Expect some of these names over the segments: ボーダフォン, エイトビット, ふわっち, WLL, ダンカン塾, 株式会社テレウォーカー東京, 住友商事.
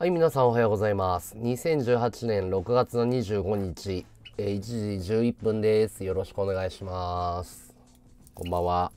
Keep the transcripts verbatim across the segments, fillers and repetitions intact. はい、皆さんおはようございます。にせんじゅうはちねんろくがつのにじゅうごにち、えー、いちじじゅういっぷんです。よろしくお願いします。こんばんは。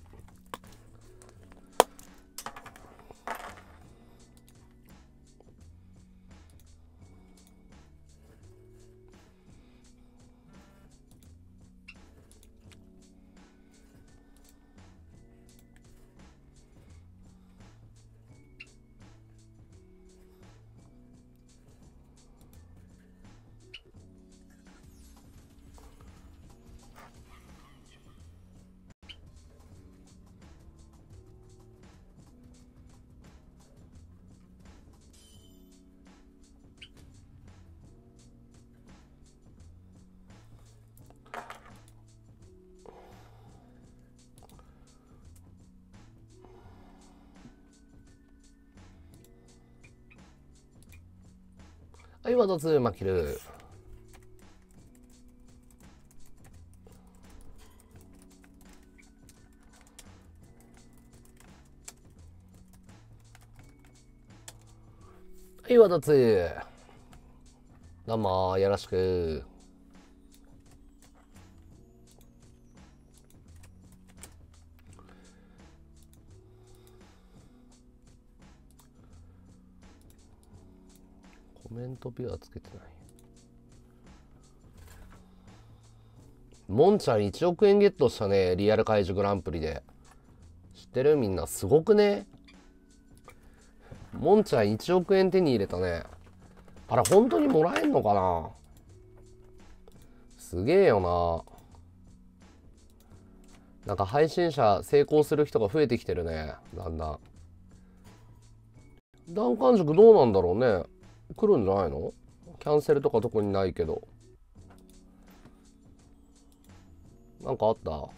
はい、ワードツーマキル。はい、ワードツー。どうもよろしく。コメントビューはつけてない。もんちゃんいちおくえんゲットしたね。リアル怪獣グランプリで。知ってるみんな。すごくね。もんちゃんいちおくえん手に入れたね。あれ本当にもらえんのかな。すげえよな。なんか配信者成功する人が増えてきてるね。だんだん。段完熟どうなんだろうね。来るんじゃないの？キャンセルとか特にないけど。なんかあった？は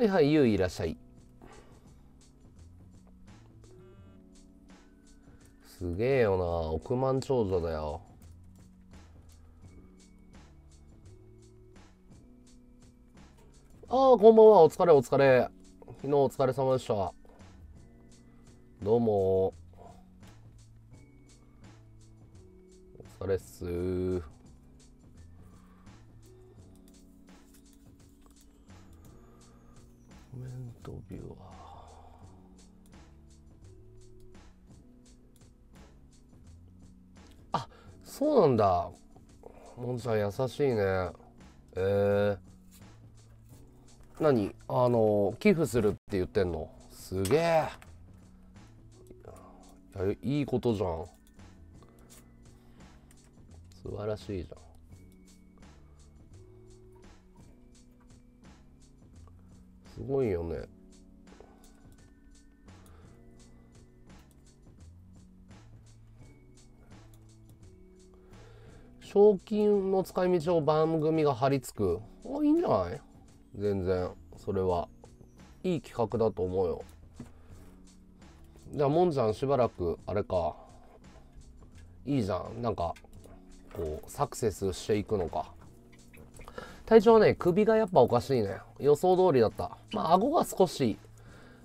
いはい、ゆういらっしゃい。すげえよな、億万長者だよ。ああ、こんばんは。お疲れお疲れ。昨日お疲れ様でした。どうもお疲れっすー。コメントビューはそうなんだ。もんちゃん優しいね。えー、何あの寄付するって言ってんの。すげえ。いいことじゃん。素晴らしいじゃん。すごいよね。賞金の使い道を番組が張り付く。あ、いいんじゃない？全然それはいい企画だと思うよ。じゃあもんちゃんしばらくあれか。いいじゃん。なんかこうサクセスしていくのか。体調はね、首がやっぱおかしいね。予想通りだった。まあ顎が少し、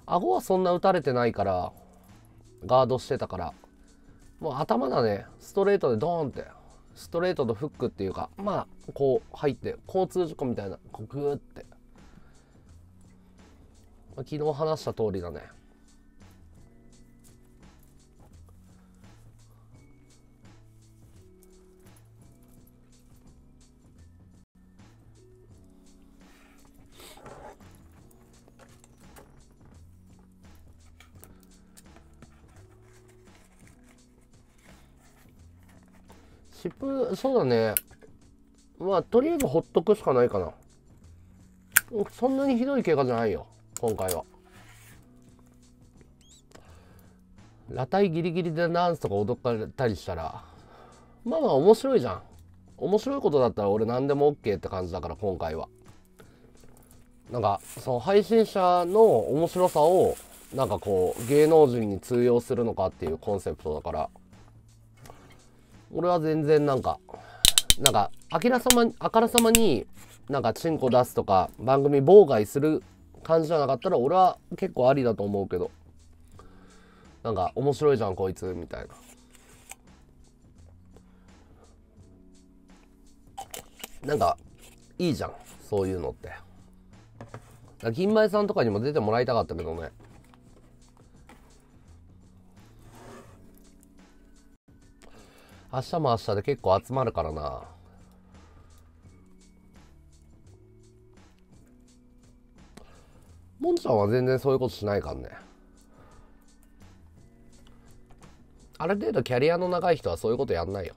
顎はそんな打たれてないから、ガードしてたから。もう頭だね。ストレートでドーンって、ストレートとフックっていうか、まあこう入って交通事故みたいな、こうグーって、まあ、昨日話した通りだね。シップ、そうだね。まあとりあえずほっとくしかないかな。そんなにひどい怪我じゃないよ今回は。裸体ギリギリでダンスとか踊かれたりしたら、まあまあ面白いじゃん。面白いことだったら俺何でも オーケー って感じだから。今回はなんかその配信者の面白さをなんかこう芸能人に通用するのかっていうコンセプトだから、俺は全然なんかなんかあからさまにあからさまになんかチンコ出すとか番組妨害する感じじゃなかったら俺は結構ありだと思うけど、なんか面白いじゃんこいつみたいな。なんかいいじゃんそういうのって。金前さんとかにも出てもらいたかったけどね。明日も明日で結構集まるからな。もんちゃんは全然そういうことしないからね。ある程度キャリアの長い人はそういうことやんないよ。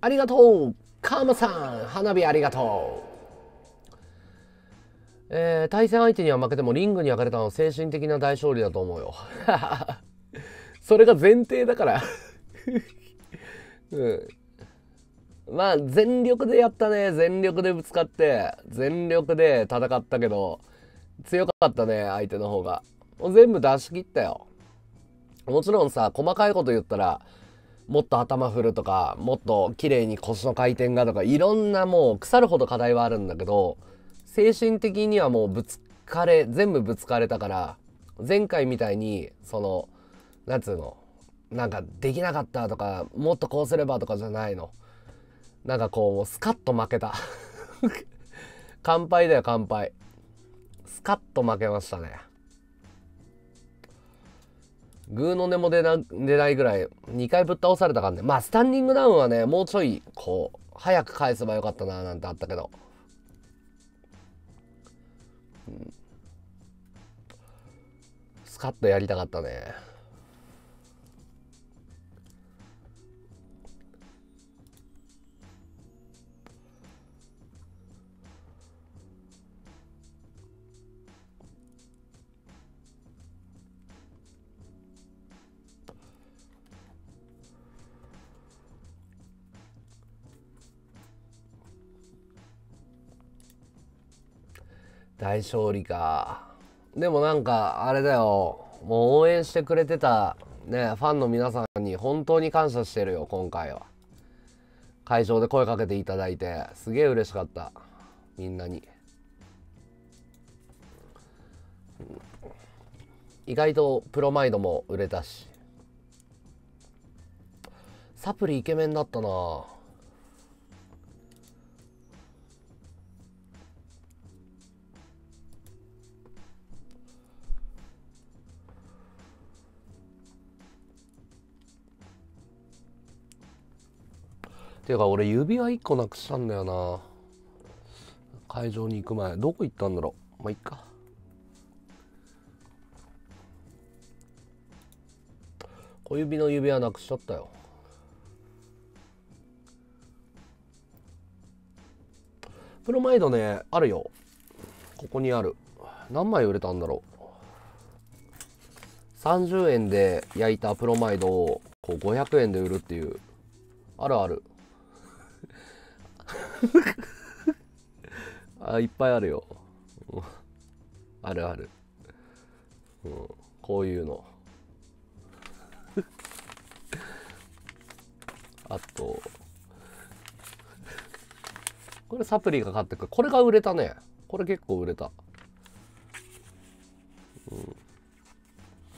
ありがとうカマさん、花火ありがとう、えー、対戦相手には負けてもリングに上がれたのは精神的な大勝利だと思うよそれが前提だから、うん、まあ全力でやったね。全力でぶつかって全力で戦ったけど強かったね相手の方が。もう全部出し切ったよ。もちろんさ細かいこと言ったらもっと頭振るとかもっと綺麗に腰の回転がとかいろんなもう腐るほど課題はあるんだけど、精神的にはもうぶつかれ全部ぶつかれたから、前回みたいにそのなんつうのなんかできなかったとかもっとこうすればとかじゃないの。なんかこうスカッと負けた乾杯だよ乾杯。スカッと負けましたね。グーの音も出な、出ないぐらいにかいぶっ倒されたからね。まあスタンディングダウンはねもうちょいこう早く返せばよかったななんてあったけど、うん、スカッとやりたかったね。大勝利か。でもなんかあれだよ、もう応援してくれてたねファンの皆さんに本当に感謝してるよ。今回は会場で声かけていただいてすげえ嬉しかった。みんなに意外とプロマイドも売れたし、サプリイケメンだったなあ。ていうか俺指輪いっこなくしたんだよな会場に行く前。どこ行ったんだろう。まあいっか。小指の指輪なくしちゃったよ。プロマイドねあるよここにある。何枚売れたんだろう。さんじゅうえんで焼いたプロマイドをこうごひゃくえんで売るっていう。あるあるあ、いっぱいあるよあるある、うん、こういうのあとこれサプリが買ってくる。これが売れたね。これ結構売れた、うん、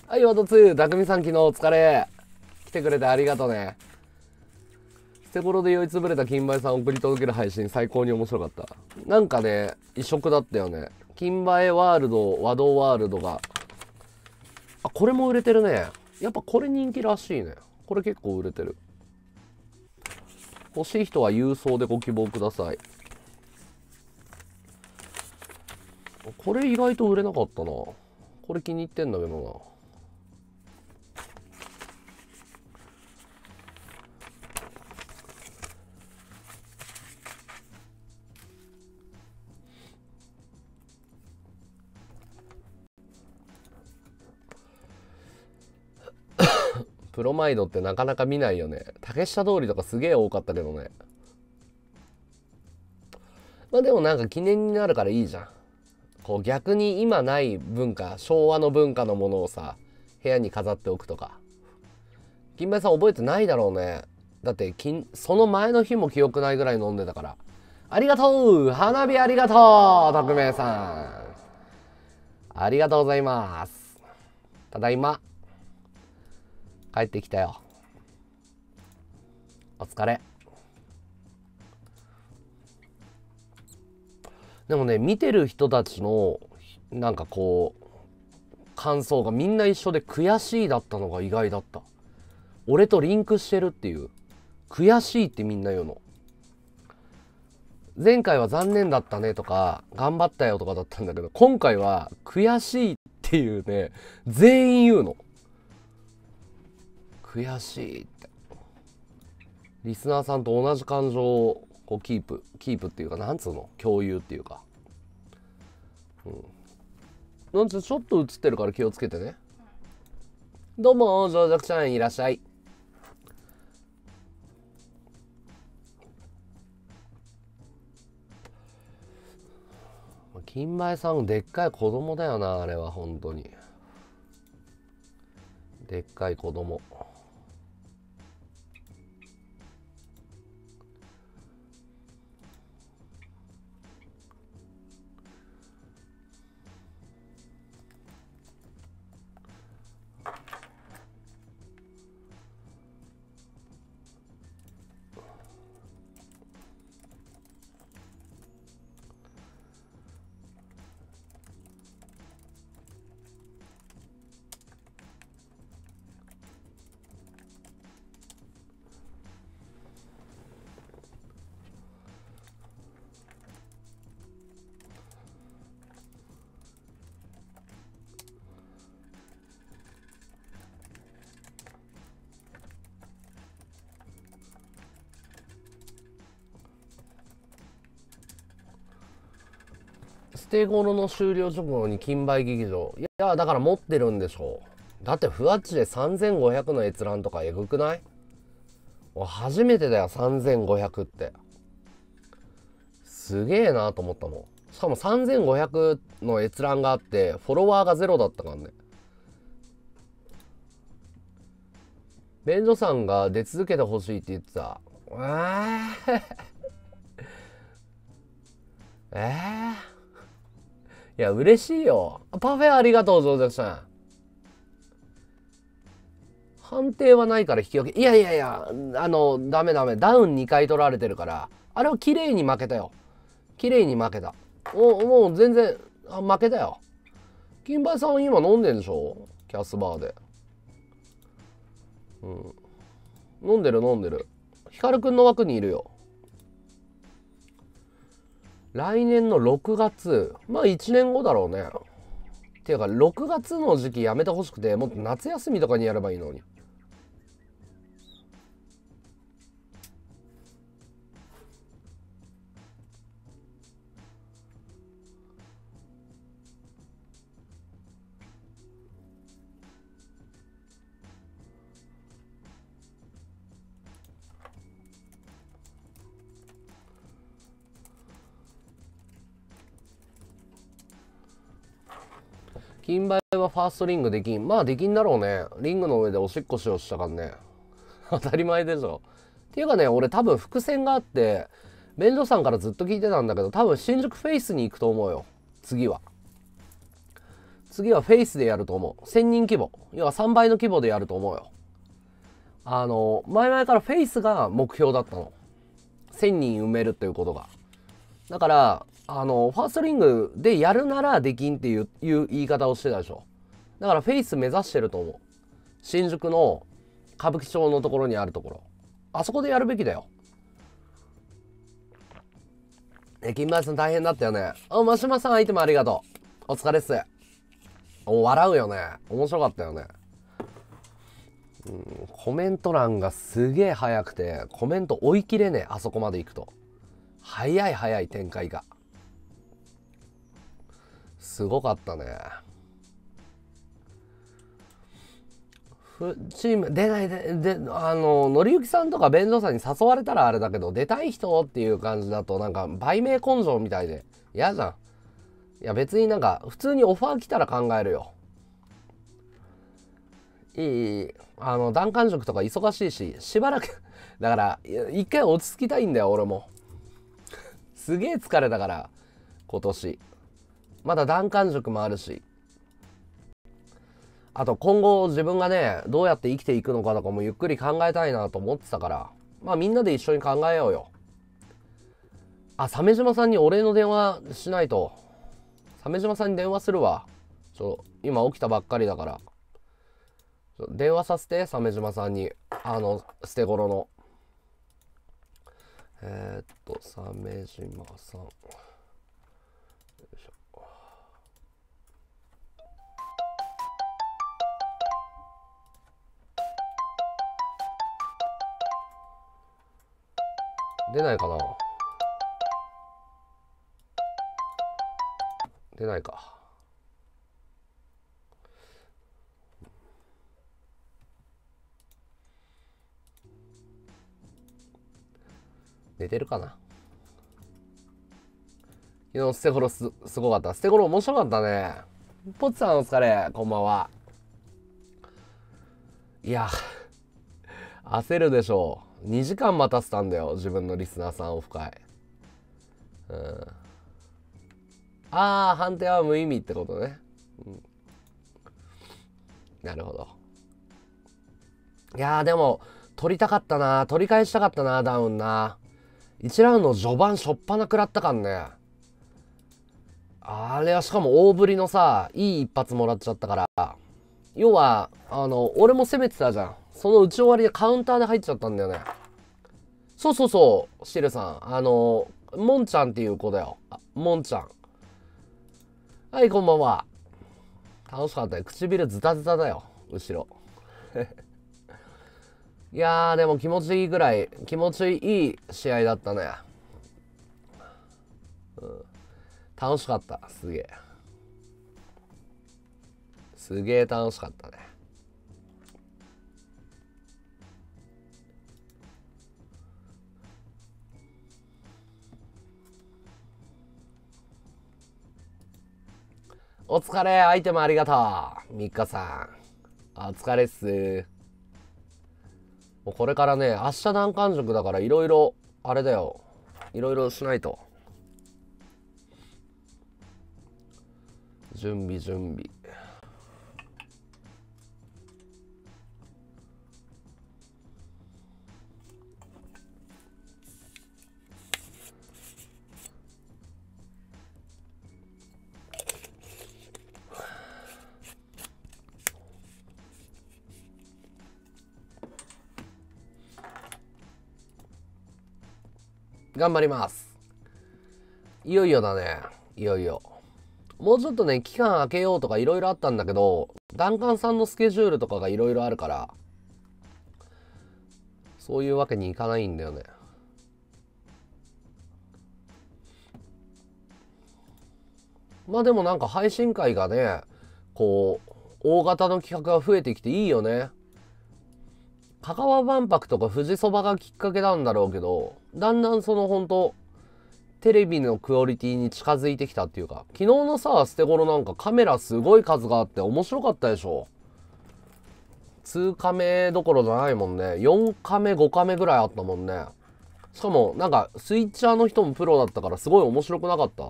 はいワードツーだくみさん昨日お疲れ来てくれてありがとうね。手頃で酔いつぶれた金梅さん送り届ける配信最高に面白かった。なんかね異色だったよね。金梅ワールド和道ワールドが、あこれも売れてるね。やっぱこれ人気らしいね。これ結構売れてる。欲しい人は郵送でご希望ください。これ意外と売れなかったな。これ気に入ってんだけどな。プロマイドってなかなか見ないよね。竹下通りとかすげえ多かったけどね。まあでもなんか記念になるからいいじゃん。こう逆に今ない文化、昭和の文化のものをさ、部屋に飾っておくとか。金平さん覚えてないだろうね。だってその前の日も記憶ないぐらい飲んでたから。ありがとう、花火ありがとう、特命さんありがとうございます。ただいま帰ってきたよ。お疲れ。でもね、見てる人たちのなんかこう感想がみんな一緒で、悔しいだったのが意外だった。俺とリンクしてるっていう。悔しいってみんな言うの。前回は残念だったねとか頑張ったよとかだったんだけど、今回は悔しいっていうね、全員言うの。悔しいって。リスナーさんと同じ感情をこうキープキープっていうか、なんつうの、共有っていうか、うん、なんつう、ちょっと映ってるから気をつけてね。どうも上々ちゃん、いらっしゃい。金前さんでっかい子供だよな、あれは。本当にでっかい子供。ステゴロの終了直後に金梅劇場、いやだから持ってるんでしょう。だってふわっちでさんぜんごひゃくの閲覧とかえぐくない？俺初めてだよさんぜんごひゃくって。すげえなと思ったもん。しかもさんぜんごひゃくの閲覧があってフォロワーがゼロだったからね。便所さんが出続けてほしいって言ってた。えー、えーいや、嬉しいよ。パフェありがとう、上々さん。判定はないから引き分け。いやいやいや、あの、ダメダメ。ダウンにかい取られてるから、あれは綺麗に負けたよ。綺麗に負けた。お、もう全然、あ、負けたよ。金梅さん今飲んでんでしょ？キャスバーで。うん。飲んでる飲んでる。ヒカルくんの枠にいるよ。来年のろくがつ、まあいちねんごだろうね。っていうかろくがつの時期やめてほしくて、もっと夏休みとかにやればいいのに。金梅はファーストリングできん。まあできんだろうね。リングの上でおしっこしようしたからね。当たり前でしょ。っていうかね、俺多分伏線があって、便所さんからずっと聞いてたんだけど、多分新宿フェイスに行くと思うよ。次は。次はフェイスでやると思う。せんにん規模。要はさんばいの規模でやると思うよ。あの、前々からフェイスが目標だったの。せんにん埋めるっていうことが。だから、あのファーストリングでやるならできんっていう言い方をしてたでしょ。だからフェイス目指してると思う。新宿の歌舞伎町のところにあるところ、あそこでやるべきだよ。え、金梅さん大変だったよね。あ、真島さんアイテムありがとう。お疲れっす。お、笑うよね。面白かったよね。うん、コメント欄がすげえ早くてコメント追い切れねえ。あそこまで行くと早い早い展開が。すごかったね。チーム出ないで、であののりゆきさんとか弁当さんに誘われたらあれだけど、出たい人っていう感じだとなんか売名根性みたいで嫌じゃん。いや別になんか普通にオファー来たら考えるよ。いい、あの弾丸塾とか忙しいし、しばらくだから一回落ち着きたいんだよ俺も。すげえ疲れたから今年。まだ弾丸塾もあるし。あと今後自分がねどうやって生きていくのかとかもゆっくり考えたいなと思ってたから、まあみんなで一緒に考えようよ。あ、鮫島さんにお礼の電話しないと。鮫島さんに電話するわ。ちょ今起きたばっかりだから電話させて、鮫島さんに。あの捨て頃のえー、っと鮫島さん、よいしょ。出ないかな、出ないか。寝てるかな。昨日捨て頃すすごかった。捨て頃面白かったね。ポチさんお疲れ、こんばんは。いや焦るでしょう。にじかん待たせたんだよ自分のリスナーさんオフ会。うん、ああ判定は無意味ってことね、うん、なるほど。いやーでも取りたかったな、取り返したかったな、ダウンな。いちラウンド序盤しょっぱな食らったかんね。あれはしかも大振りのさ、いい一発もらっちゃったから、要はあの俺も攻めてたじゃん。その打ち終わりでカウンターで入っちゃったんだよね。そうそうそう、シルさん。あの、モンちゃんっていう子だよ。モンちゃん。はい、こんばんは。楽しかったよ。唇ズタズタだよ、後ろ。いやー、でも気持ちいいぐらい、気持ちいい試合だったね。うん、楽しかった。すげえ。すげえ楽しかったね。お疲れ、アイテムありがとう。みっかさん。お疲れっす。もうこれからね、明日弾丸塾だからいろいろ、あれだよ。いろいろしないと。準備、準備。頑張ります。いよいよだね。いよいよ。もうちょっとね、期間空けようとかいろいろあったんだけど、弾丸さんのスケジュールとかがいろいろあるから、そういうわけにいかないんだよね。まあでもなんか配信会がね、こう、大型の企画が増えてきていいよね。香川万博とか富士そばがきっかけなんだろうけど、だんだんそのほんとテレビのクオリティに近づいてきたっていうか、昨日のさ捨て頃なんかカメラすごい数があって面白かったでしょ。にカメどころじゃないもんね。よんカメごカメぐらいあったもんね。しかもなんかスイッチャーの人もプロだったからすごい面白くなかった。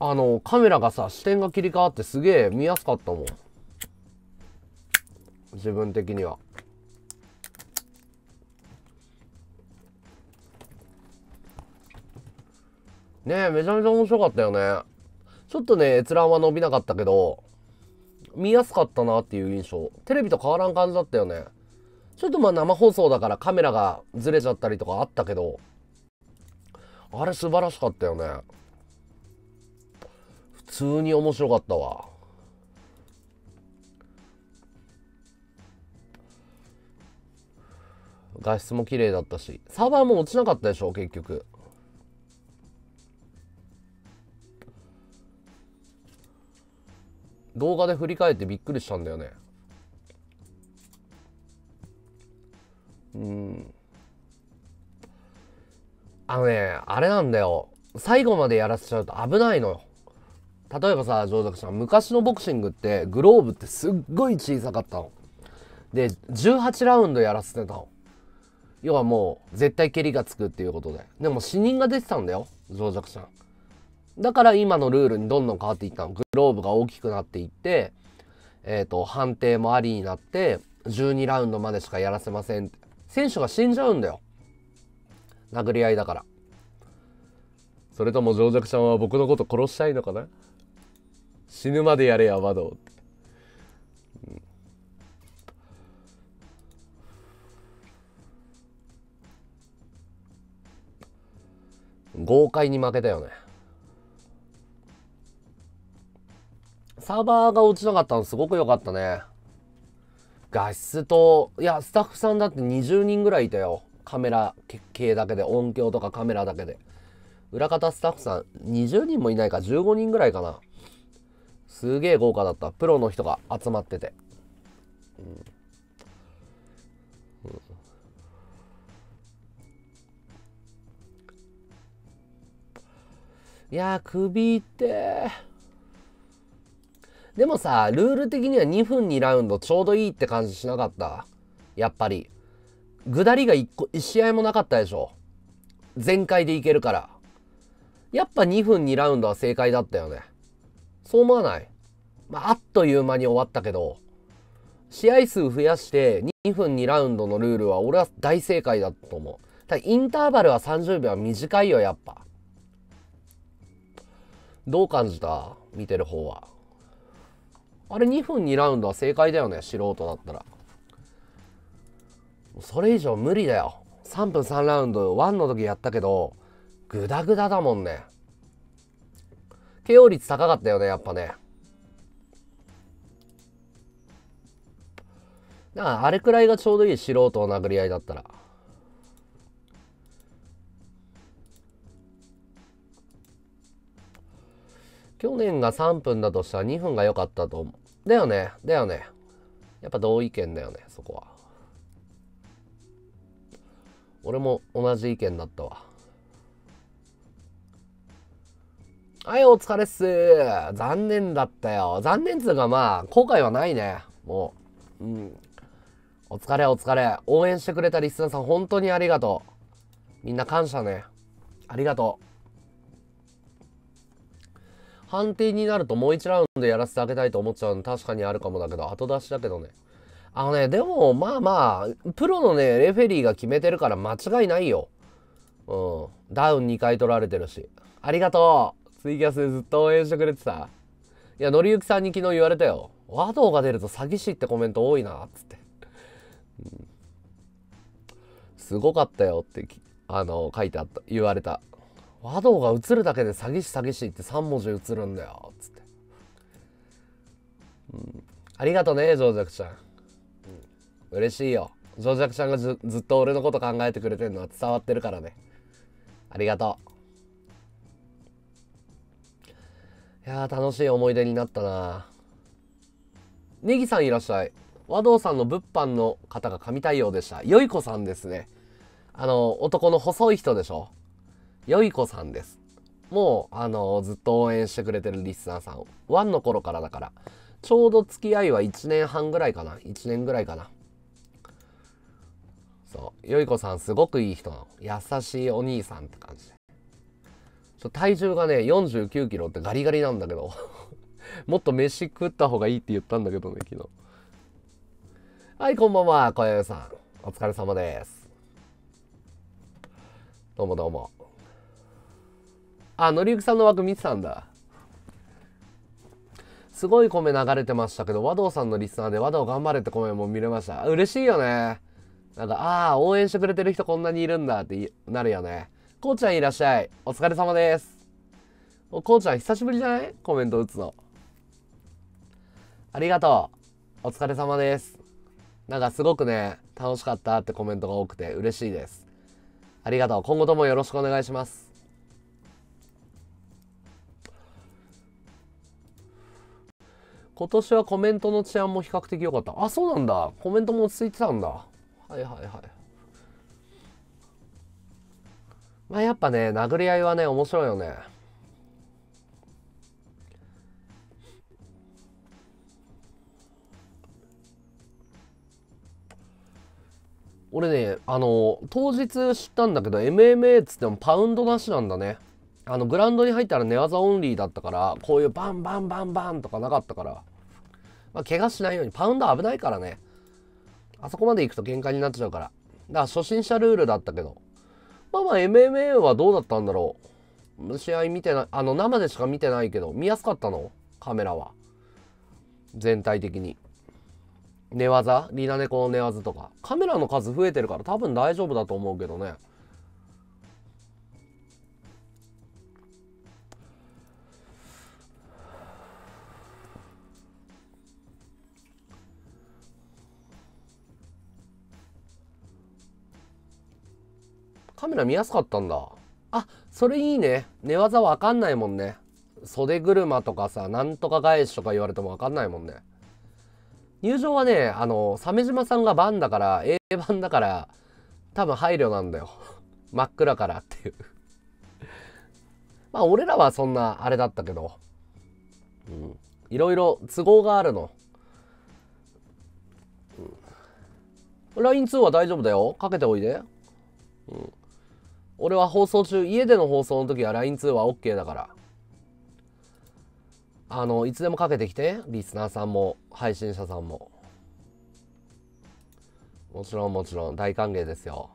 あのカメラがさ視点が切り替わってすげえ見やすかったもん自分的には。ねえめちゃめちゃ面白かったよね。ちょっとね閲覧は伸びなかったけど見やすかったなっていう印象。テレビと変わらん感じだったよね。ちょっとまあ生放送だからカメラがずれちゃったりとかあったけど、あれ素晴らしかったよね。普通に面白かったわ。画質も綺麗だったし、サーバーも落ちなかったでしょ結局。動画で振り返ってびっくりしたんだよね。うん。あのね、あれなんだよ。最後までやらせちゃうと危ないのよ。例えばさ、上崎さん、昔のボクシングってグローブってすっごい小さかったの。で、じゅうはちラウンドやらせてたの。要はもう絶対蹴りがつくっていうことで。でも死人が出てたんだよ、上弱者。だから今のルールにどんどん変わっていったの。グローブが大きくなっていって、えっと、判定もありになって、じゅうにラウンドまでしかやらせません。選手が死んじゃうんだよ。殴り合いだから。それとも上弱者は僕のこと殺したいのかな？死ぬまでやれや、窓って。うん豪快に負けたよね。サーバーが落ちなかったのすごく良かったね。画質と、いや、スタッフさんだってにじゅうにんぐらいいたよ。カメラ系だけで、音響とかカメラだけで。裏方スタッフさん、にじゅうにんもいないか、じゅうごにんぐらいかな。すげえ豪華だった。プロの人が集まってて。うんいやー首ってでもさルール的にはにふんにラウンドちょうどいいって感じしなかった？やっぱり下りが いち, いち試合もなかったでしょ。全開でいけるからやっぱにふんにラウンドは正解だったよね。そう思わない？まあ、あっという間に終わったけど試合数増やしてにふんにラウンドのルールは俺は大正解だと思う。ただインターバルはさんじゅうびょうは短いよ。やっぱどう感じた？見てる方は。あれにふんにラウンドは正解だよね、素人だったら。それ以上無理だよ。さんぷんさんラウンド、いちの時やったけど、グダグダだもんね。ケーオー 率高かったよね、やっぱね。だからあれくらいがちょうどいい、素人の殴り合いだったら。去年がさんぷんだとしたらにふんが良かったと思う。だよね。だよね。やっぱ同意見だよね、そこは。俺も同じ意見だったわ。はい、お疲れっす。残念だったよ。残念っつうかまあ、後悔はないね。もう。うん。お疲れお疲れ。応援してくれたリスナーさん、本当にありがとう。みんな感謝ね。ありがとう。判定になるともういちラウンドやらせてあげたいと思っちゃうの確かにあるかもだけど後出しだけどね。あのねでもまあまあプロのねレフェリーが決めてるから間違いないよ。うんダウンにかい取られてるし。ありがとうツイキャスでずっと応援してくれてた。いやのりゆきさんに昨日言われたよ。和道が出ると詐欺師ってコメント多いなっつって、うん、すごかったよってあの書いてあった言われた。和道が映るだけで詐欺師詐欺師ってさんもじ映るんだよつって、うん、ありがとね上弱ちゃん、うん、嬉しいよ。上弱ちゃんが ず, ずっと俺のこと考えてくれてるのは伝わってるからね。ありがとう。いやー楽しい思い出になったな。ネギさんいらっしゃい。和道さんの物販の方が神対応でした。よいこさんですね。あの男の細い人でしょ。よいこさんです。もう、あのー、ずっと応援してくれてるリスナーさんを。ワンの頃からだから。ちょうど付き合いはいちねんはんぐらいかな。いちねんぐらいかな。そう。よいこさん、すごくいい人なの。優しいお兄さんって感じで。ちょ体重がね、よんじゅうきゅうキロってガリガリなんだけど。もっと飯食った方がいいって言ったんだけどね、昨日。はい、こんばんは。小柳さん。お疲れ様です。どうもどうも。あ、のりゆきさんの枠見てたんだ。すごい米流れてましたけど、和道さんのリスナーで和道頑張れって米も見れました。嬉しいよね。なんか、ああ、応援してくれてる人こんなにいるんだってなるよね。こうちゃんいらっしゃい。お疲れ様です。お、こうちゃん久しぶりじゃない？コメント打つの。ありがとう。お疲れ様です。なんかすごくね、楽しかったってコメントが多くて嬉しいです。ありがとう。今後ともよろしくお願いします。今年はコメントの治安も比較的良かった。あ、そうなんだ。コメントも落ち着いてたんだ。はいはいはい。まあやっぱね、殴り合いはね面白いよね。俺ね、あの当日知ったんだけど エムエムエー っつってもパウンドなしなんだね。あのグラウンドに入ったら寝技オンリーだったから、こういうバンバンバンバンとかなかったから、まあ、怪我しないように。パウンド危ないからね、あそこまで行くと限界になっちゃうから。だから初心者ルールだったけど、まあまあ エムエムエー はどうだったんだろう。試合見てない、あの生でしか見てないけど、見やすかったのカメラは。全体的に寝技、リナネコの寝技とかカメラの数増えてるから多分大丈夫だと思うけどね。カメラ見やすかったんだ。あ、それいいね。寝技わかんないもんね。袖車とかさ、なんとか返しとか言われてもわかんないもんね。入場はね、あの鮫島さんが番だから、 A 番だから多分配慮なんだよ。真っ暗からっていうまあ俺らはそんなあれだったけど、うん、いろいろ都合があるの。 ラインツー は大丈夫だよ、かけておいで。うん、俺は放送中、家での放送の時は ラインツー は OK だから、あのいつでもかけてきて、リスナーさんも配信者さんももちろんもちろん大歓迎ですよ。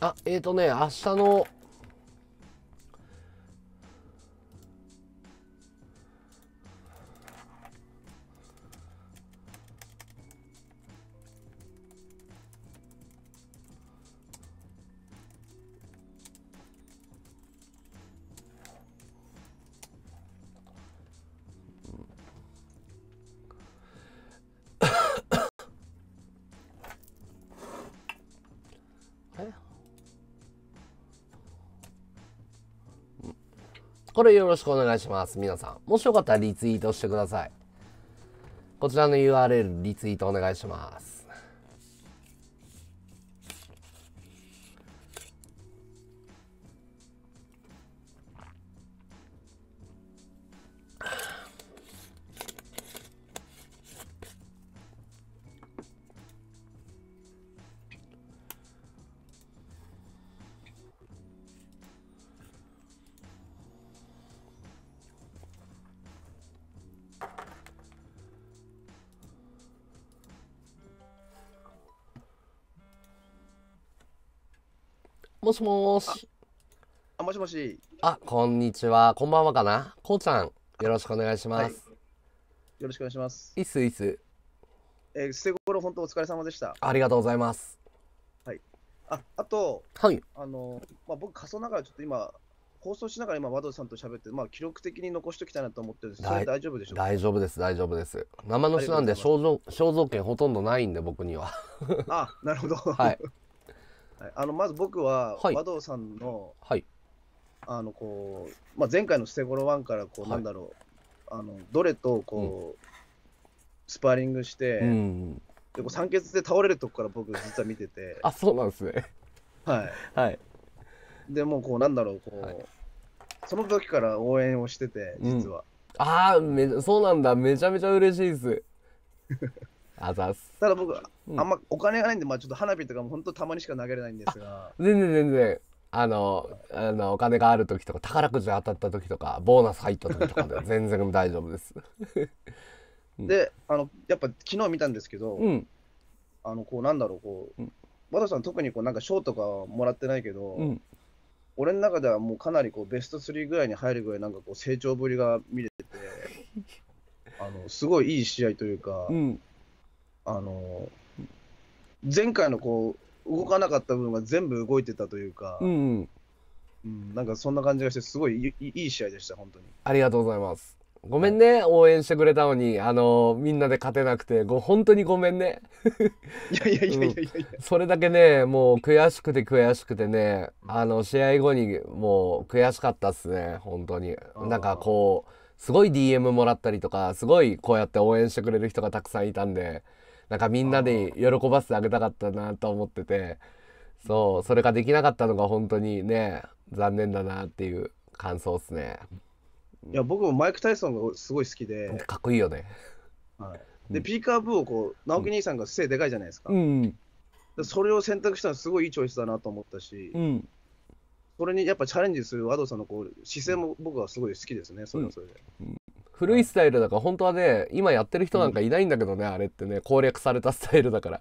あ、えーとね、明日のこれよろしくお願いします。皆さん、もしよかったらリツイートしてください。こちらの ユーアールエル リツイートお願いします。もしもーし。あ、もしもし。あ、こんにちは。こんばんはかな。こうちゃん、よろしくお願いします。はい、よろしくお願いします。いっすいっす。えー、捨て頃本当お疲れ様でした。ありがとうございます。はい。あ、あと、はい。あの、まあ、僕仮想ながらちょっと今放送しながら今ワドさんと喋って、まあ記録的に残しておきたいなと思ってるんですけど、大丈夫でしょうか。大丈夫です、大丈夫です。生の詩なんで肖像肖像権ほとんどないんで僕には。あ、なるほど。はい。あのまず僕は、和道さんの前回の捨て頃ワンからこうなんだろう、あのどれとこうスパーリングして酸欠で倒れるとこから僕実は見てて。あ、そうなんですね。はいでもうこうなんだろう、こうその時から応援をしてて実は。ああ、そうなんだ。めちゃめちゃ嬉しいです。あざす。ただ僕、うん、あんまお金がないんで、まあちょっと花火とかも本当たまにしか投げれないんですが。全然全然、あの、あのお金がある時とか宝くじ当たった時とかボーナス入った時とかでは全然大丈夫です。で、あのやっぱ昨日見たんですけど、うん、あのこうなんだろう、こう和田さん特にこうなんか賞とかはもらってないけど、うん、俺の中ではもうかなりこうベストスリーぐらいに入るぐらいなんかこう成長ぶりが見れてて、あのすごいいい試合というか。うん、あの前回のこう動かなかった部分が全部動いてたというか、うんうんうん、なんかそんな感じがしてすごいいい試合でした。本当にありがとうございます。ごめんね、応援してくれたのに、あのー、みんなで勝てなくてご本当にごめんねいやいやいやいやいや、うん、それだけねもう悔しくて悔しくてね、あの試合後にもう悔しかったっすね本当に。なんかこうすごい ディーエム もらったりとか、すごいこうやって応援してくれる人がたくさんいたんで、なんかみんなで喜ばせてあげたかったなと思ってて、そう、それができなかったのが本当にね残念だなっていう感想ですね。いや僕もマイク・タイソンがすごい好きで、かっこいいよね、はい、で、うん、ピーカーブーをこう直樹兄さんが背でかいじゃないですか、うん、でそれを選択したのすごいいいチョイスだなと思ったし、うん、それにやっぱチャレンジするアドさんのこう姿勢も僕はすごい好きですね、それはそれで、うんうん、古いスタイルだから本当はね今やってる人なんかいないんだけどね、うん、あれってね攻略されたスタイルだから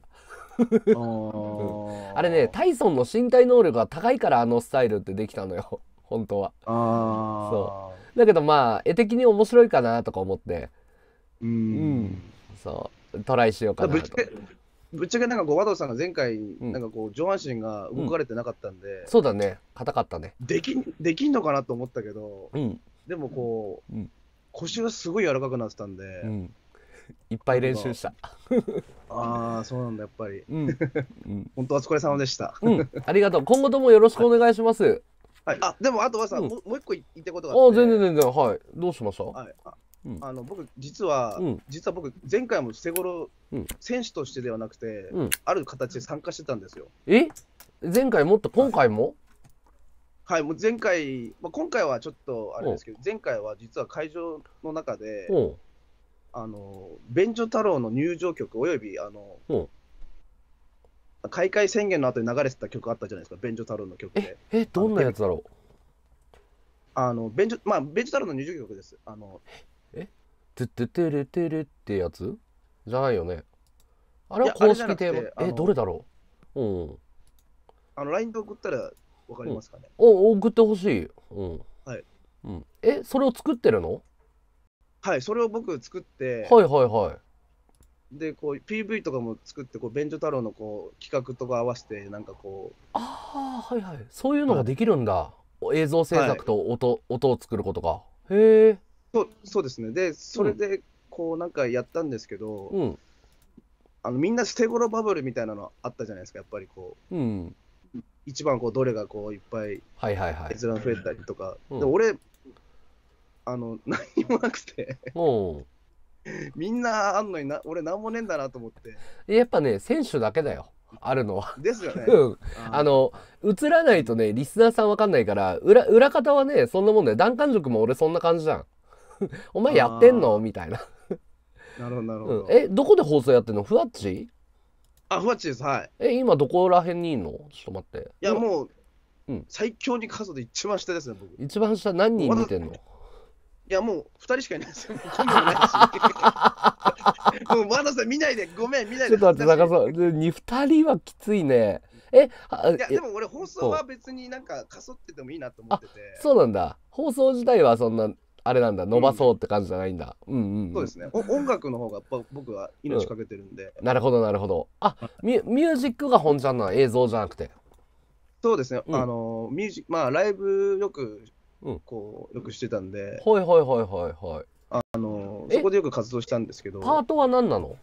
あれねタイソンの身体能力が高いからあのスタイルってできたのよ本当は。あそうだけどまあ絵的に面白いかなとか思ってうん、うん、そうトライしようかなと。ぶっちゃけぶっちゃけなんかこう和道さんが前回なんかこう上半身が動かれてなかったんで、うんうん、そうだね硬かったね。できできんのかなと思ったけど、うん、でもこう、うん、腰がすごい柔らかくなってたんで、うん、いっぱい練習したああそうなんだやっぱり、うん、本当お疲れ様でした、うん、ありがとう。今後ともよろしくお願いします、はい。はい、あでもあとはさ、うん、もう一個言ってことがあって。あ全然全然、はい、どうしました、はい、ああの僕実は、うん、実は僕前回も捨て頃、うん、選手としてではなくて、うん、ある形で参加してたんですよ。え前回もっと今回もはい、はい、もう前回、まあ、今回はちょっとあれですけど、前回は実は会場の中であの便所太郎の入場曲およびあの開会宣言の後に流れてた曲あったじゃないですか、便所太郎の曲で。え、えどんなやつだろう。あの便所、まあ便所太郎の入場曲です。あのえ、てっててれてれってやつじゃないよね。あれは公式テーマ。え、どれだろう。うん。あのラインで送ったらわかりますかね。うん、お送ってほしい。うん。はい。うん。え、それを作ってるの？はい、それを僕作って。はいはいはい。でこう ピーブイ とかも作ってこう便所太郎のこう企画とか合わせてなんかこうああはいはいそういうのができるんだ、はい、映像制作と 音,、はい、音を作ることが。へえ そ, そうですね。でそれでこうなんかやったんですけど、うん、あのみんな捨て頃バブルみたいなのあったじゃないですかやっぱりこう、うん、一番こうどれがこういっぱい閲覧増えたりとか、うん、で俺あの何もなくておみんなあんのにな俺なんもねえんだなと思って。やっぱね選手だけだよあるのは。ですよねうん、あの映らないとねリスナーさんわかんないから 裏, 裏方はねそんなもんだよ。弾丸塾も俺そんな感じじゃんお前やってんのみたいななるほどなるほど、うん、えどこで放送やってんの？ふわっち？あふわっちです、はい。え今どこら辺にいんの？ちょっと待って。いやもう、うん、最強に数で一番下ですね僕。一番下何人見てんの？いやもうふたりしかいないですよ。もう今度もないしもう和田さん見ないでごめん見ないで。ちょっと待って高さんふたりはきついね。えいやでも俺放送は別になんかかそっててもいいなと思ってて。そうなんだ。放送自体はそんなあれなんだ伸ばそうって感じじゃないんだ。そうですね。音楽の方が僕は命かけてるんで、うん、なるほどなるほど。あミュージックが本ちゃんなの映像じゃなくて。そうですね、うん、あのミュージックまあライブよくうん、こうよくしてたんで、はいはいはいはいはい。あのそこでよく活動したんですけど。パートは何なの？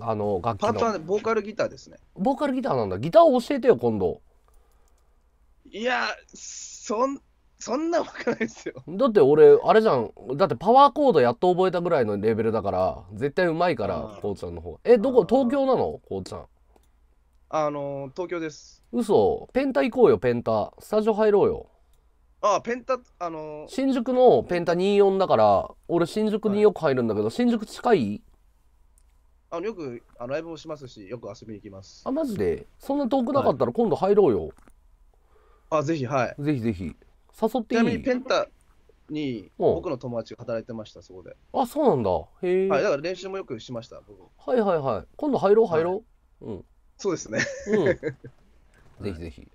あの楽器の。パートは、ね、ボーカルギターですね。ボーカルギターなんだ。ギターを教えてよ今度。いやそんそんなわけないですよ。だって俺あれじゃん。だってパワーコードやっと覚えたぐらいのレベルだから絶対うまいからこうちゃんの方が。えどこ東京なのこうちゃん？あの東京です。嘘。ペンタ行こうよペンタ。スタジオ入ろうよ。ああペンタあのー、新宿のペンタにじゅうよんだから俺新宿によく入るんだけど、はい、新宿近い？あのよくあのライブもしますしよく遊びに行きます。あマジでそんな遠くなかったら今度入ろうよ、はい、あぜひはいぜひぜひ誘っていい？ちなみにペンタに僕の友達が働いてましたそこで。あそうなんだへえ、はい、だから練習もよくしました僕。はいはいはい今度入ろう入ろう、はい、うんそうですね、うん、ぜひぜひ。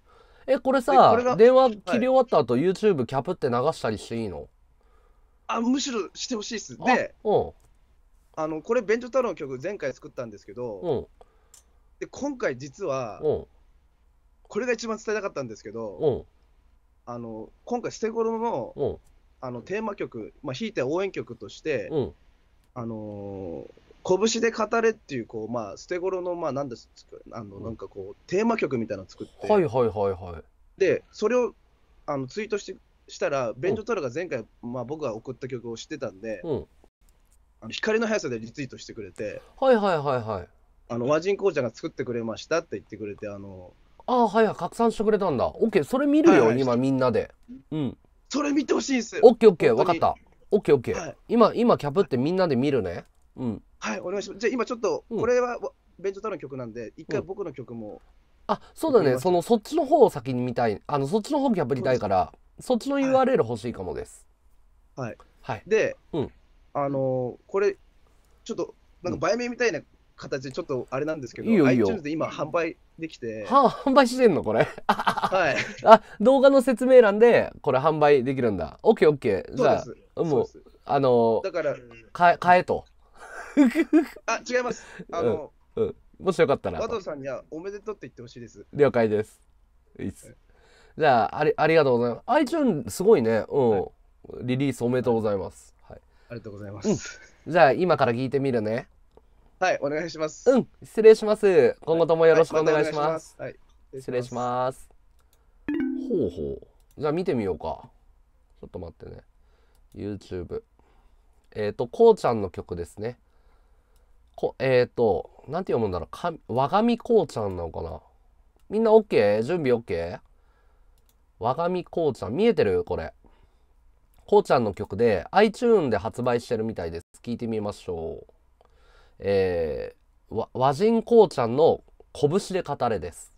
えこれさこれ電話切り終わった後、はい、YouTube キャプって流したりしていいの？あむしろしてほしいっす。であのこれ便所太郎の曲前回作ったんですけど、で今回実はこれが一番伝えたかったんですけど、あの今回捨て頃のあのテーマ曲、まあ、ひいて応援曲として「あのー、拳で語れ」っていうこう、まあ、捨て頃のまあ何ですあのなんかこうテーマ曲みたいなの作って、はいはいはいはい、でそれをあのツイートしてしたらベンジョトラが前回、まあ、僕が送った曲を知ってたんで、うん、あの光の速さでリツイートしてくれて、はいはいはいはい、あの和人こうちゃんが作ってくれましたって言ってくれて、あのあーはいはい、拡散してくれたんだ。オッケー、それ見るよ、はいはい、今みんなで、うん、それ見てほしいんですよ。オッケーオッケー、分かった。オッケーオッケー、はい、今今キャプってみんなで見るね。うん、はい、お願いします。じゃあ今ちょっとこれは、うん、ベンジョトラの曲なんで一回僕の曲も、うん、あそうだね、そのそっちの方を先に見たい、あのそっちの方キャプりたいからそっちの ユーアールエル 欲しいかもです。はい。はい、で、うん、あのー、これ、ちょっと、なんか売名みたいな形で、ちょっとあれなんですけど、いいよいいよ iTunes で今、販売できて。はあ、販売してんのこれ。はい。あ、動画の説明欄で、これ、販売できるんだ。オーケーオーケー。じゃあ、そうですもう、あのー、だから、か買えと。あ、違います。あの、うんうん、もしよかったら。和藤さんには、おめでとうって言ってほしいです。了解です。いいっす。じゃあ、あり、ありがとうございます。iTunes すごいね。うん、はい。リリースおめでとうございます。はい。ありがとうございます。うん、じゃあ、今から聞いてみるね。はい、お願いします。うん、失礼します。今後ともよろしくお願いします。はい、失礼します。ほうほう。じゃあ、見てみようか。ちょっと待ってね。YouTube。えっと、こうちゃんの曲ですね。こえっと、なんて読むんだろう。かわがみこうちゃんなのかな。みんな OK？ 準備 OK？わがみこうちゃん、見えてる？これこうちゃんの曲で iTunes で発売してるみたいです。聞いてみましょう。えー、わ和人こうちゃんの拳で語れです。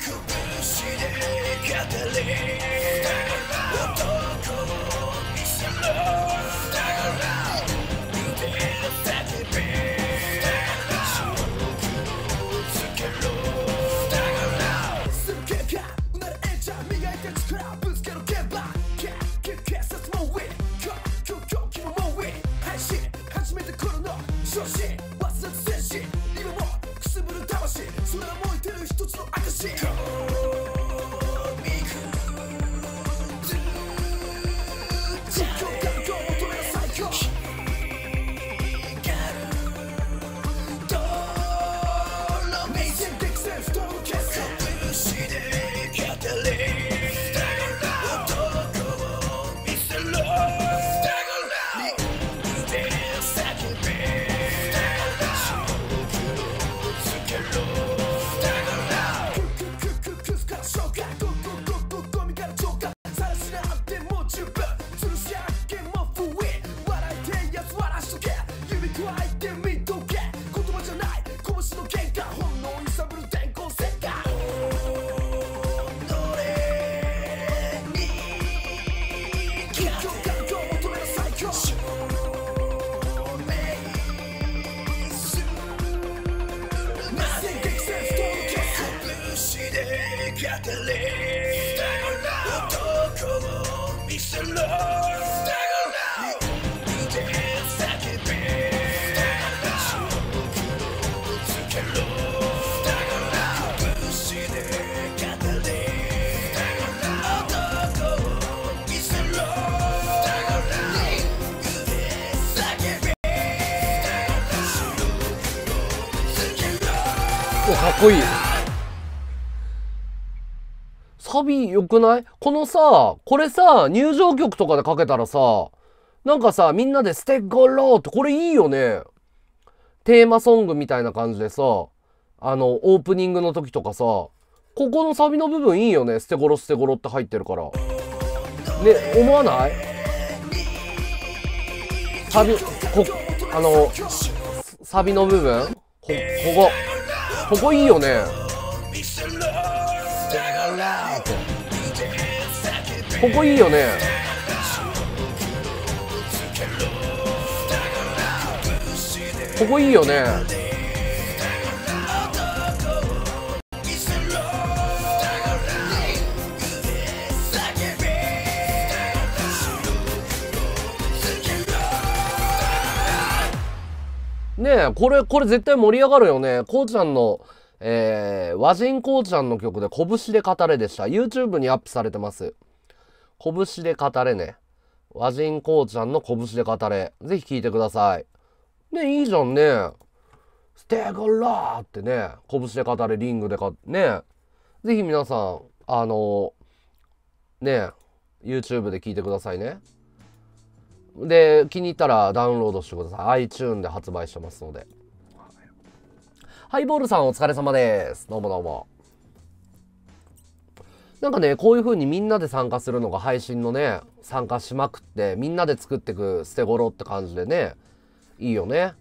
拳で語れかっこいい。サビ良くない？このさ、これさ、入場曲とかでかけたらさ、なんかさ、みんなで捨て頃ってこれいいよね。テーマソングみたいな感じでさ、あのオープニングの時とかさ、ここのサビの部分いいよね。捨て頃捨て頃って入ってるから。ね、思わない？サビ、こ、あのサビの部分、こ、ここ。ここいいよね。ここいいよね。ここいいよね。ねえ、これ、これ絶対盛り上がるよね。こうちゃんの、えー、和人こうちゃんの曲で、拳で語れでした。YouTube にアップされてます。拳で語れね。和人こうちゃんの拳で語れ。ぜひ聴いてください。ね、いいじゃんね。ステゴラーってね、拳で語れ、リングでか、ね。ぜひ皆さん、あのー、ね、YouTube で聴いてくださいね。で、気に入ったらダウンロードしてください。iTunes で発売してますので。ハイボールさんお疲れ様です。どうもどうも。なんかね、こういう風にみんなで参加するのが配信のね、参加しまくって、みんなで作ってく捨て頃って感じでね、いいよね。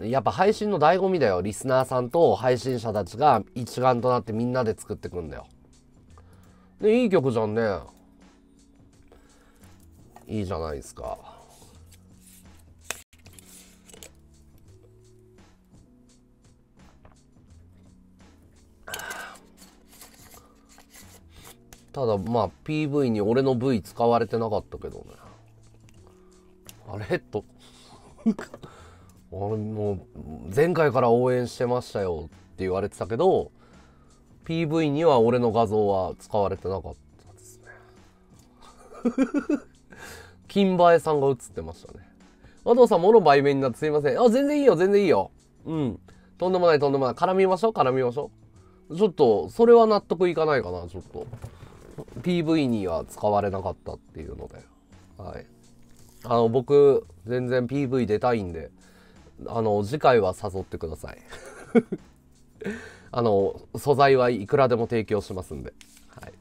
やっぱ配信の醍醐味だよ。リスナーさんと配信者たちが一丸となってみんなで作ってくんだよ。で、いい曲じゃんね。いいじゃないですか。ただまあ ピーブイ に俺の ブイ 使われてなかったけどね。あれとあれもう前回から応援してましたよって言われてたけど ピーブイ には俺の画像は使われてなかったですね。金バエさんが映ってましたね。和藤さんもろ売名になってすいません。あ、全然いいよ、全然いいよ。うん。とんでもない、とんでもない。絡みましょう、絡みましょう。ちょっと、それは納得いかないかな、ちょっと。ピーブイ には使われなかったっていうので。はい。あの、僕、全然 ピーブイ 出たいんで、あの、次回は誘ってください。あの、素材はいくらでも提供しますんで。はい。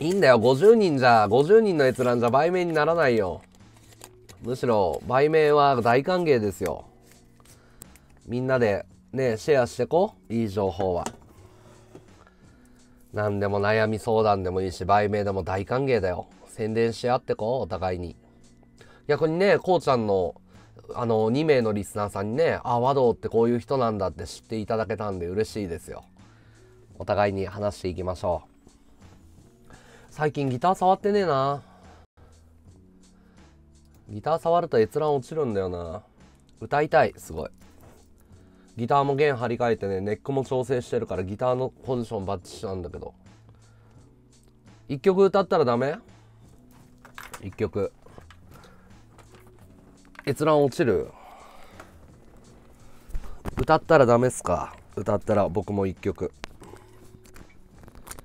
いいんだよ、ごじゅうにんじゃ、ごじゅうにんの閲覧じゃ売名にならないよ。むしろ売名は大歓迎ですよ。みんなでね、シェアしてこう。いい情報は何でも悩み相談でもいいし、売名でも大歓迎だよ。宣伝し合ってこう、お互いに。逆にね、こうちゃんのあのに名のリスナーさんにね、あ、和道ってこういう人なんだって知っていただけたんで嬉しいですよ。お互いに話していきましょう。最近ギター触ってねえな。ギター触ると閲覧落ちるんだよな。歌いたい、すごい。ギターも弦張り替えてね、ネックも調整してるからギターのポジションバッチシなんだけど。一曲歌ったらダメ？一曲。閲覧落ちる？歌ったらダメっすか？歌ったら僕も一曲。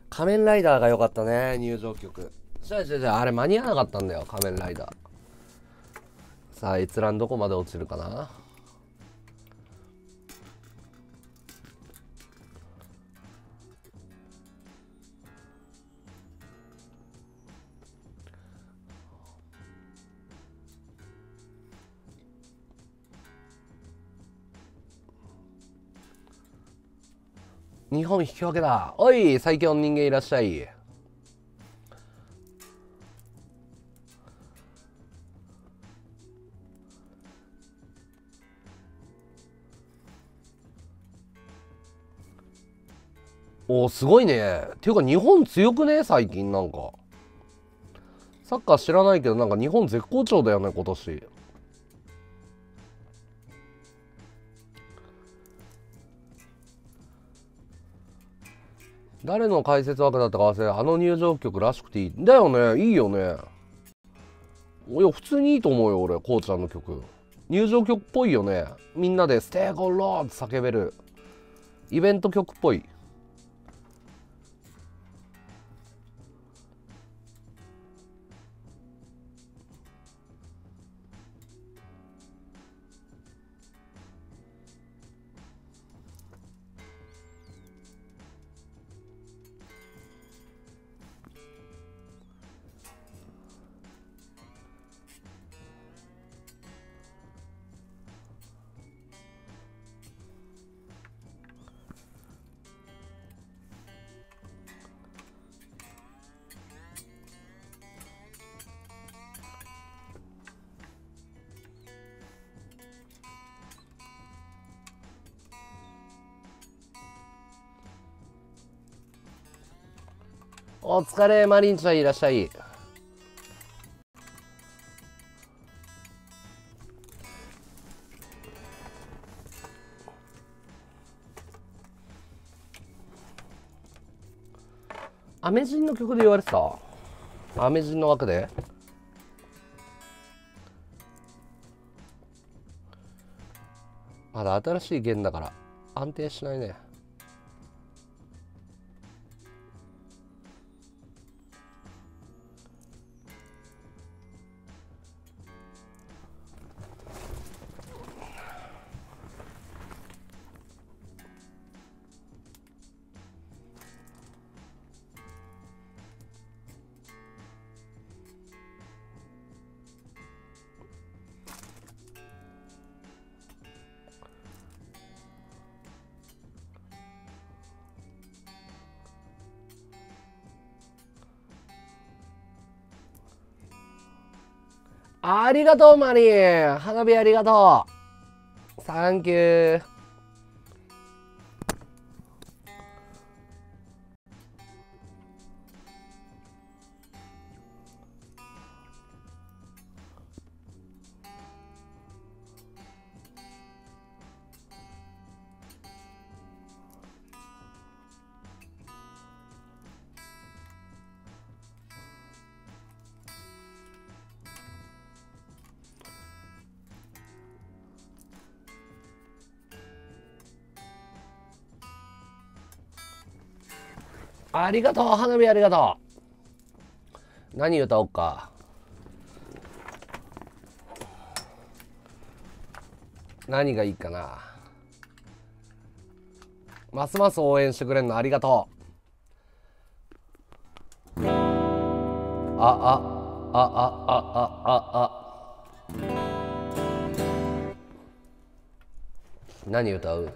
仮面ライダーが良かったね、入場曲。じゃあじゃあじゃあ、あれ間に合わなかったんだよ、仮面ライダー。さあ、閲覧どこまで落ちるかな。日本引き分けだ。おい、最強の人間いらっしゃい。おー、すごいね。っていうか日本強くね、最近。なんかサッカー知らないけど、なんか日本絶好調だよね今年。誰の解説枠だったか忘れ、あの入場曲らしくていいんだよね。いいよね。いや、普通にいいと思うよ俺、こうちゃんの曲。入場曲っぽいよね。みんなで「ステーゴロー」って叫べるイベント曲っぽい。お疲れ、マリンちゃんいらっしゃい。アメジンの曲で言われてた。アメジンの枠でまだ新しい弦だから安定しないね。ありがとうマリン、花火ありがとう、サンキュー。ありがとう、花火ありがとう。何歌おうか。何がいいかな。ますます応援してくれるのありがとう。あああああああ。何歌う？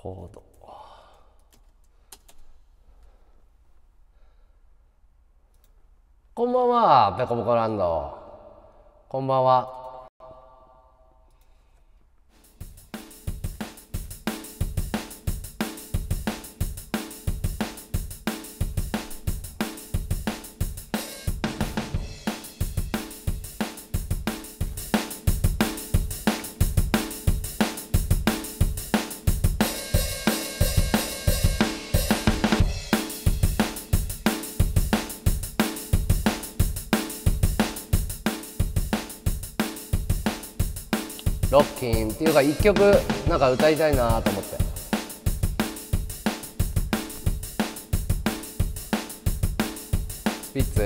コード。こんばんは、ペコペコランド。こんばんは。ロッキンっていうかいっきょくなんか歌いたいなと思って。スピッツ？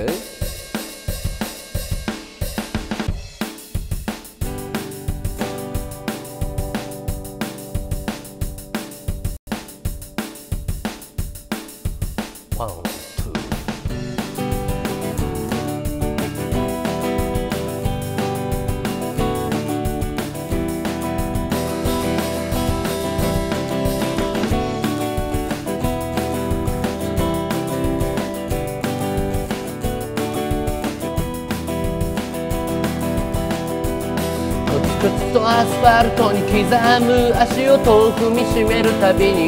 ワン、ツー。アスファルトに刻む足を遠く見しめるたびに